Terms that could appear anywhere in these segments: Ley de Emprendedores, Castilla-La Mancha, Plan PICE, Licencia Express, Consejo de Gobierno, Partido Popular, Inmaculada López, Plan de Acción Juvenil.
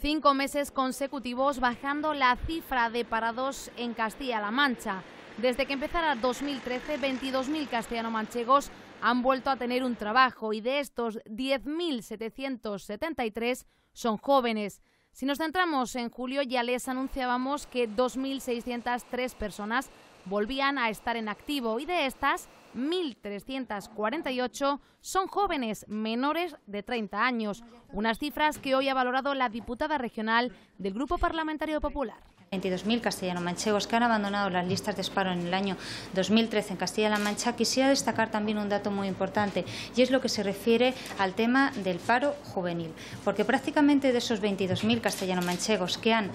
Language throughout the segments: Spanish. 5 meses consecutivos bajando la cifra de parados en Castilla-La Mancha. Desde que empezara 2013, 22.000 castellano-manchegos han vuelto a tener un trabajo y de estos 10.773 son jóvenes. Si nos centramos en julio, ya les anunciábamos que 2.603 personas volvían a estar en activo y de estas 1.348 son jóvenes menores de 30 años, unas cifras que hoy ha valorado la diputada regional del Grupo Parlamentario Popular. 22.000 castellano-manchegos que han abandonado las listas de paro en el año 2013 en Castilla-La Mancha. Quisiera destacar también un dato muy importante y es lo que se refiere al tema del paro juvenil, porque prácticamente de esos 22.000 castellano-manchegos que han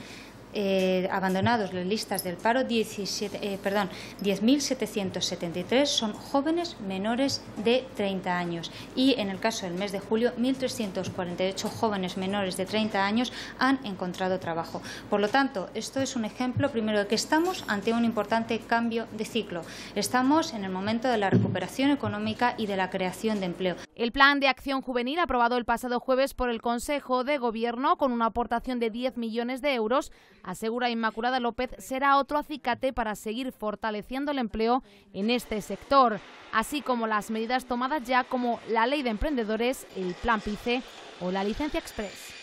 abandonados las listas del paro, 10.773 son jóvenes menores de 30 años y en el caso del mes de julio 1.348 jóvenes menores de 30 años han encontrado trabajo. Por lo tanto, esto es un ejemplo primero de que estamos ante un importante cambio de ciclo. Estamos en el momento de la recuperación económica y de la creación de empleo. El Plan de Acción Juvenil aprobado el pasado jueves por el Consejo de Gobierno con una aportación de 10 millones de euros, asegura Inmaculada López, será otro acicate para seguir fortaleciendo el empleo en este sector, así como las medidas tomadas ya como la Ley de Emprendedores, el Plan PICE o la Licencia Express.